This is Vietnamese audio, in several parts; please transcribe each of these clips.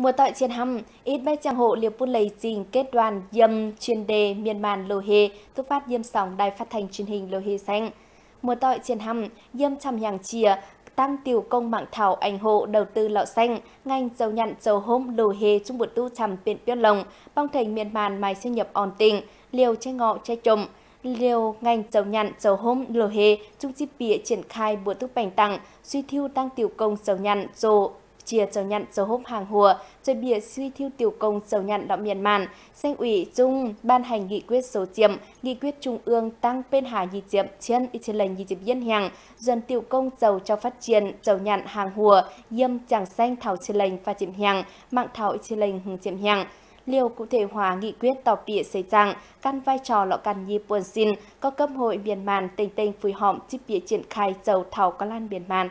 Mùa tại trên hầm, ít bay trang hộ liều bút lấy trình kết đoàn dâm chuyên đề miền màn lô hề, tức phát dâm sóng đài phát thanh truyền hình lô hề xanh. Mùa tại trên hầm, dâm trăm nhàng chìa, tăng tiểu công mạng thảo ảnh hộ đầu tư lọ xanh, ngành dầu nhặn dầu hôm lô hề chung bụt tu chằm biển biên lồng, bong thành miền màn mài sinh nhập ổn tình, liều che ngọ che trộm. Liều ngành dầu nhặn dầu hôm lô hề chung chi bịa triển khai bữa tức bành tặng, suy thiêu tăng tiểu công dầu nhặn dầu chia dầu nhặn dầu hôm hàng hùa, rồi bịa suy thiêu tiểu công dầu nhặn đạo miền màn, Sanh ủy chung ban hành nghị quyết số diệm, nghị quyết trung ương tăng bên hà nhị diệm trên y trên lệnh nhị diệm yên hàng, dần tiểu công dầu cho phát triển dầu nhặn hàng hùa, yêm chẳng xanh thảo trên lệnh và diệm hàng, mạng thảo y trên lệnh hùng diệm hàng. Liều cụ thể hóa nghị quyết tỏ bịa xây rằng căn vai trò lọ cằn nhi buồn xin có cấp hội miền màn tình tình phùi họm chi bịa triển khai dầu thảo có lan miền màn.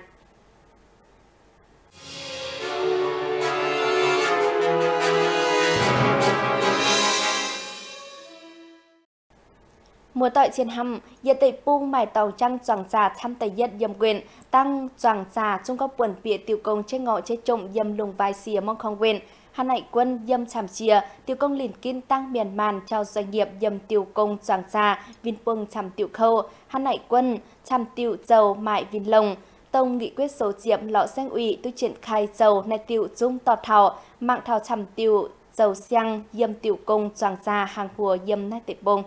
Mùa tội trên hầm, dân tây buông mài tàu trăng tròn già thăm tây dân dâm quyền, tăng tròn già trung góc quần bịa tiểu công trên ngõ trên trộm dâm lùng vai xìa mong không quên. Hàn Hải quân dâm chàm chìa, tiểu công liền kinh tăng miền màn cho doanh nghiệp dâm tiểu công tròn già, vinh quân chàm tiểu khâu, Hàn Hải quân chàm tiểu dầu mại vinh lồng. Tông nghị quyết số diệm lọ xanh ủy tôi triển khai dầu này tiểu dung tọt thảo, mạng thảo chàm tiểu dầu xăng dâm tiểu công tròn già hàng hùa dâm nai tệ bông.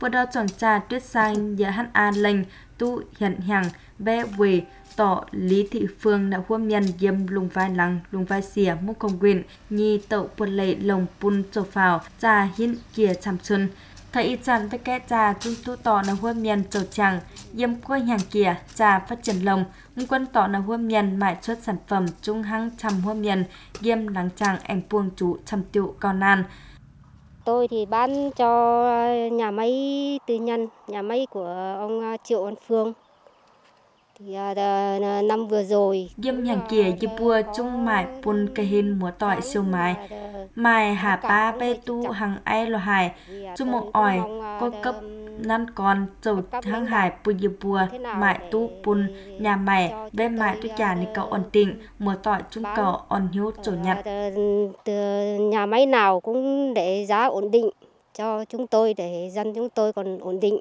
Bộ đào chọn trà tuyết xanh giờ hắn an lành tu hiện hàng bé về tỏ lý thị phương đã huâm nhân dâm lùng vai lăng lùng vai xìa mông công quyền nhi tậu quân lệ lồng pun trổ phào trà hiên kia chăm chân thấy chăn với kẻ trà trung tu tỏ là huâm nhân trổ chẳng dâm quê hàng kia trà phát triển lồng mông quân tỏ là huâm nhân mãi xuất sản phẩm trung hăng chăm huâm nhân dâm lắng chàng ảnh buông chú chăm tiệu con nan. Tôi thì bán cho nhà máy tư nhân, nhà máy của ông Triệu Văn Phương. Thì năm vừa rồi dâm nhàng kia dịp bua chung mải bùn cây hình múa tỏi siêu mái. Mài hạ ba bê tu hàng ai lò hải, chung mộng ỏi, có cấp năn con dầu hàng hải bùi dịp bua, mải tu bùn nhà mải, bê mải tu chả này cậu ổn định, múa tỏi chung cậu ổn hiếu chỗ nhận. Nhà máy nào cũng để giá ổn định cho chúng tôi, để dân chúng tôi còn ổn định.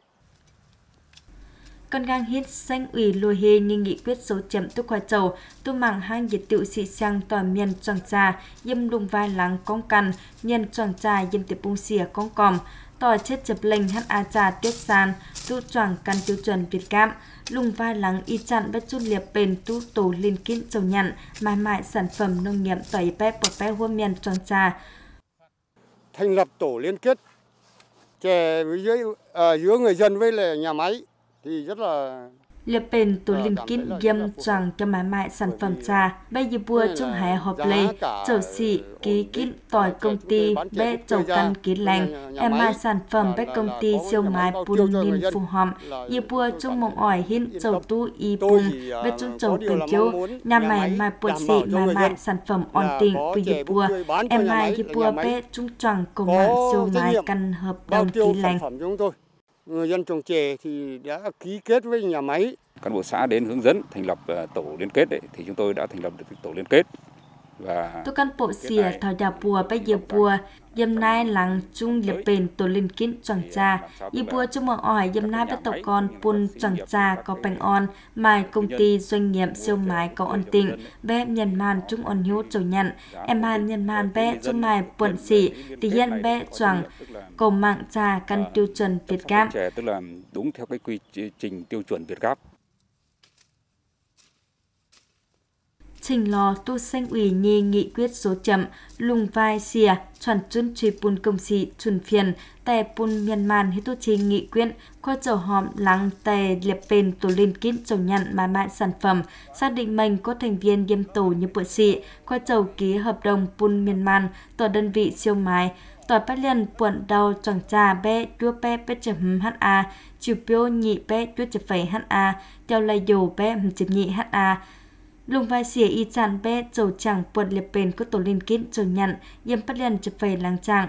Con gang hít xanh ủy lùi hê như nghị quyết số chậm tức khoa trầu, tu mạng hang diệt tựu xị sang tòa miền tròn trà, dâm lùng vai lắng con cằn, miền tròn trà dâm tiệp bung xỉa con còm, tòa chết chập lệnh hát a trà tuyết sàn, tu choàng căn tiêu chuẩn Việt Cam, lùng vai lắng y chặn bất chút liệp bền tu tổ liên kín dầu nhặn, mãi mãi sản phẩm nông nghiệp tòa y bếp bột bếp hôn miền tròn trà. Thành lập tổ liên kết trẻ giữa người dân với là nhà máy. Lập bền tổ liên kết dâm tròn cho mãi mãi sản phẩm trà, bây giờ bùa trong hải họp lấy, chầu xị ký kết tỏi công ty, bé chầu căn ký lành, em mãi sản phẩm bé công ty siêu mái bùn liên phù hòm, như bùa trong mộng ỏi hiên chầu tu y bùn, bé trong chầu cần chiếu, nhà mãi mãi bùn xị mãi mãi sản phẩm ổn định với dịp bùa, em mãi dịp bùa bé trung tròn cùng mạng siêu mái căn hợp đồng ký lành. Người dân trồng chè thì đã ký kết với nhà máy. Cán bộ xã đến hướng dẫn thành lập tổ liên kết đấy, thì chúng tôi đã thành lập được tổ liên kết. Và tôi cán bộ xìa thời đà bùa bây giờ bùa, dâm nay làng chung liệp bền tổ liên kết tròn trà. Y bùa chung mộng ỏi dâm nay bắt tộc con buôn tròn trà có bánh on, mài công ty doanh nghiệp siêu mái có ổn định, bé nhân màn chung ổn hiếu trầu nhận, em hàn nhân màn bé chung mài buồn xỉ, thì hiện bé tròn cầu mạng trà căn tiêu chuẩn Việt Gáp. Tức là đúng theo cái quy trình tiêu chuẩn Việt Gáp. Trình lò tu xanh ủy nhi nghị quyết số chậm, lùng vai xìa, chuẩn chuyên truy bùn công sĩ chuẩn phiền, tè bùn miền màn hết tu trì nghị quyết, qua chầu hòm lắng tè liệp bền tổ liên kết chầu nhận mà mại sản phẩm, xác định mình có thành viên dâm tổ như bộ sĩ, qua chầu ký hợp đồng bùn miền màn, tổ đơn vị siêu mái, tòa bát liền buồn đầu tròn trà bé đua bé bé chấm HA, chiều biêu nhị bé đua chấm phẩy HA, theo lây dù bé chấm nhị HA. Lùng vai xỉa y chàn bé dầu chẳng buồn liệp bền có tổ liên kết dầu nhận, dâm bắt liền chụp về làng trạng.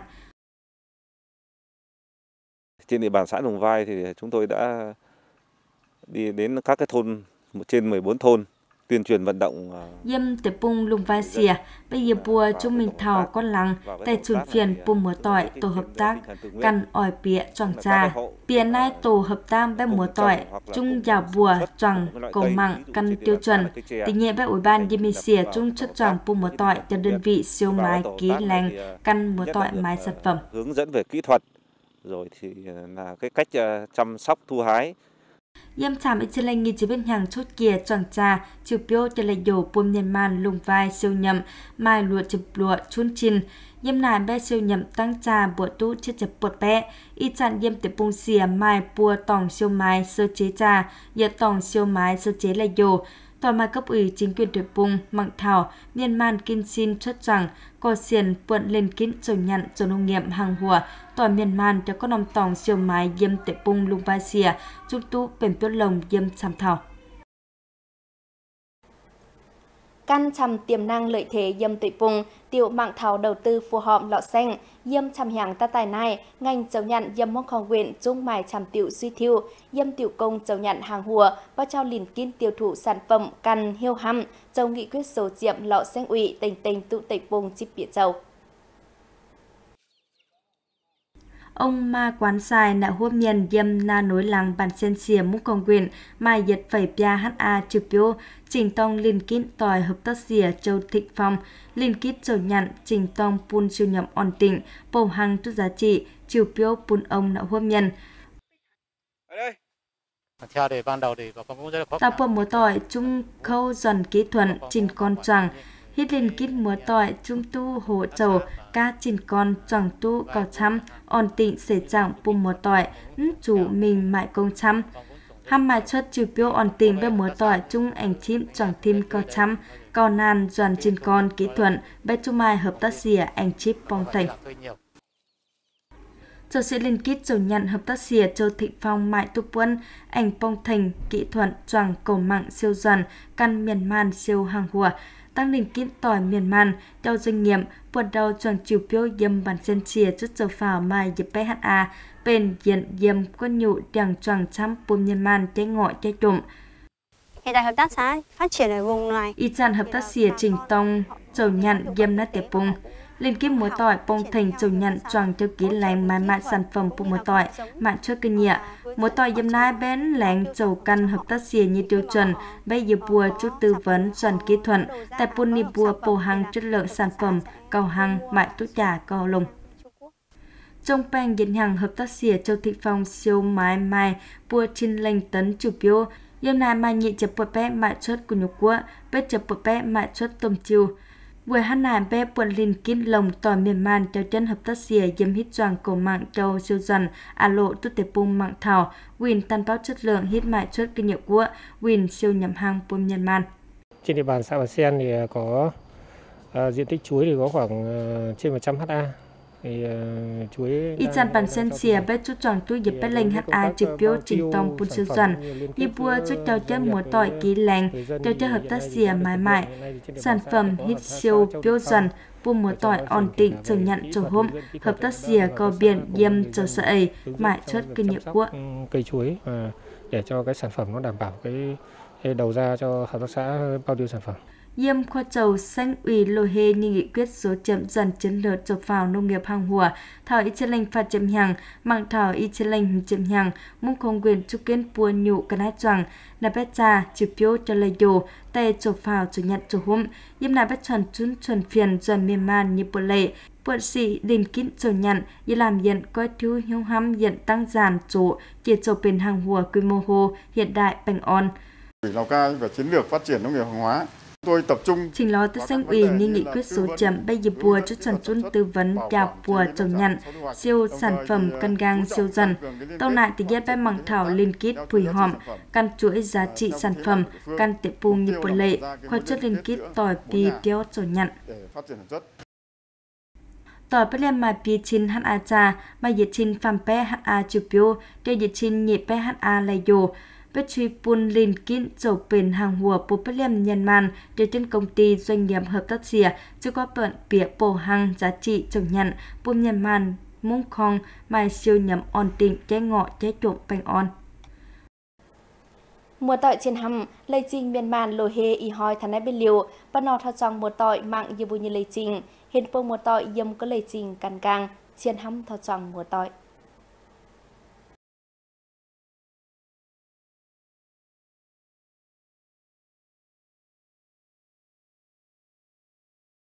Trên địa bàn xã Lùng Vai thì chúng tôi đã đi đến các cái thôn, trên 14 thôn. tuyên truyền vận động. Yêm tập bung lùng vai xìa, bây giờ bùa chúng mình thảo con lăng, tại trường phiền bung múa tỏi tổ hợp tác, căn ỏi bịa choàng trà. Bịa nay tổ hợp tác bé múa tỏi, chung giảo bùa choàng cầu mặng căn tiêu chuẩn. Tình nhẹ bé ủy ban yêm mình xìa chung chất choàng bung múa tỏi cho đơn vị siêu mái ký lành căn múa tỏi mái sản phẩm. Hướng dẫn về kỹ thuật, rồi thì là cái cách chăm sóc thu hái. Yêm chạm ít chân lệnh nghi chế bên hàng chốt kia chọn trà, chiều biêu chân lệnh dầu bùm nhân màn lùng vai siêu nhậm, mai lụa chụp lụa chun chin. Yêm nàn bé siêu nhậm tăng trà bùa tú chết chập bột bé. Y chặn yêm tế bông xìa mai bùa tỏng siêu mái sơ chế trà, yết tỏng siêu mái sơ chế lệnh dầu. Tòa mai cấp ủy chính quyền tuyệt bùng, mạng thảo, nhân man kinh xin chất rằng, có xiền buộn lên kín trầu nhặn trầu nông nghiệp hàng hùa. Tòa miền man cho con nòng tòng siêu mái yêm tế bùng lùng vai xìa, trung tú bền tuyết lồng yêm chằm thảo. Căn chằm tiềm năng lợi thế yêm tế bùng, tiểu mạng thảo đầu tư phù hợp lọ xanh, yêm chằm hàng ta tài này, ngành trầu nhặn yêm mong khóng huyện trung mài chằm tiểu suy thiêu, yêm tiểu công trầu nhặn hàng hùa, bao trao liền kín tiêu thụ sản phẩm căn hiêu hăm, trầu nghị quyết số diệm lọ xanh ủy tình tụ tế bùng chip bịa trầu. Ông ma quán xài nạ hô miền yêm na nối làng bàn sen xìa mũ công quyền mai dệt phẩy pia ha trừ piô trình tông liên kín tòi hợp tác xìa châu thịnh phong liên kín châu nhặn trình tông pun siêu nhậm on tỉnh bầu hàng chút giá trị trừ piô pun ông nạ hô miền ta pun múa tỏi trung khâu dần kỹ thuật trình con tràng hít lên kíp múa tỏi trung tu hộ trầu ca chỉnh con tròn tu cầu chăm ổn tịnh sể trọng bùng múa tỏi chủ mình mại công chăm ham mại xuất trừ piêu ổn tịnh bên múa tỏi chung ảnh chim tròn tim cầu chăm cầu nan dọn chỉnh con kỹ thuật bên chung mai hợp tác xỉa ảnh chip bong thành châu sẽ liên kết châu nhận hợp tác xìa châu thịnh phong mại tu quân ảnh bong thành kỹ thuật tròn cầu mạng siêu dần căn miền man siêu hàng hùa tăng đình kín tỏi miền man đau doanh nghiệp buồn đau chuẩn chiều piêu yêm bàn sen chia chút dầu phào mai dịp PHA bên diện yêm quân nhụ đằng tròn trăm bùm miền man cháy ngọi cháy trộm. Hiện tại hợp tác xã phát triển ở vùng này. Y chan hợp tác xìa trình tông trầu nhặn yêm nát tiệp bùng liên kết múa tỏi bông thành trầu nhặn tròn theo ký lành mái mại sản phẩm bùm múa tỏi mạng chốt kinh nhẹ múa tỏi yêm nai bén làng trầu căn hợp tác xìa như tiêu chuẩn bây giờ bùa chút tư vấn chuẩn kỹ thuật tại bùn ni bùa bổ hàng chất lượng sản phẩm cầu hàng mại tút trà cầu lùng trong bang diện hàng hợp tác xìa châu thị phong siêu mái mai bùa trên lành tấn chủ biêu yêm nai mai nhị chập bột bé mại chốt của nhục quốc bếp chập bột bé mại chốt tôm chiêu vừa hát nàng bé buồn linh kín lồng tỏi miền man cho chân hợp tác xìa yếm hít choàng cổ mạng châu siêu dần lộ tút tệp bung mạng thảo win tan báo chất lượng hít mại xuất kinh nghiệm của win siêu nhầm hàng bùm miền man. Trên địa bàn xã Bà Sen thì có diện tích chuối thì có khoảng trên 100 ha. Y chan bàn sen xìa bé chút tròn túi dịp bé lênh HA trực biêu trình tông bùn siêu dần. Y bùa chút đầu chân múa tỏi ký lành, đầu chân hợp tác xìa mãi mãi. Sản phẩm hít siêu biêu dần, bùa múa tỏi ổn định trầu nhận trầu hôm, hợp tác xìa cầu biển yêm trầu sợ ấy, mãi chút kinh nghiệm của. Cây chuối để cho cái sản phẩm nó đảm bảo cái đầu ra cho hợp tác xã bao tiêu sản phẩm. Yêm khoa trầu xanh ủy lô hê như nghị quyết số chậm dần chiến lược chộp vào nông nghiệp hàng hùa thảo y chân lành phạt chậm hàng mạng thảo y chân lành chậm hàng mong không quyền chúc kiến bùa nhụ cân ái choàng là bé trà chịu phiếu cho lời dù tay chộp vào chủ nhận chủ hôm yêm là bé chuẩn chun chuẩn phiền chuẩn miền man như bộ lệ bộ sĩ đình kín chủ nhận như làm hiện coi thiếu hiếu hăm hiện tăng giàn chỗ chia chộp bên hàng hùa quy mô hồ hiện đại bành on Lào Cai và chiến lược phát triển nông nghiệp hàng hóa. Tôi tập trung trình ló tới xanh ủy như nghị quyết số chậm bây giờ bùa chút sản xuất tư vấn đào bùa trầu nhặn siêu sản phẩm căn gang siêu dần tàu lại thì ghép bé mảng thảo liên kết phùi hòm căn chuỗi giá trị sản phẩm căn tiệm bùng như bột lệ khoa chất liên kết tỏi pi tiêu trầu nhặn tỏi bé lên mà pi chín ha trà mà dịch chín phàm bé ha chụp biêu để dịch chín nhị bé ha lay dù bếp truy bùn linh kín dầu bền hàng hùa bố bếp liêm nhân màn để trên công ty doanh nghiệp hợp tác xìa chứ có bận bịa bổ hàng giá trị trồng nhận bùm nhân màn mông khong mai siêu nhầm ổn định cháy ngọ cháy trộm bành on. Mùa tội trên hầm, lây trình miền màn lồi hê y hoi thả nái bên liều, và nó thật trong mùa tội mạng như bùi như lây trình, hiện phương mùa tội dâm có lây trình càng càng, trên hầm thật trong mùa tội.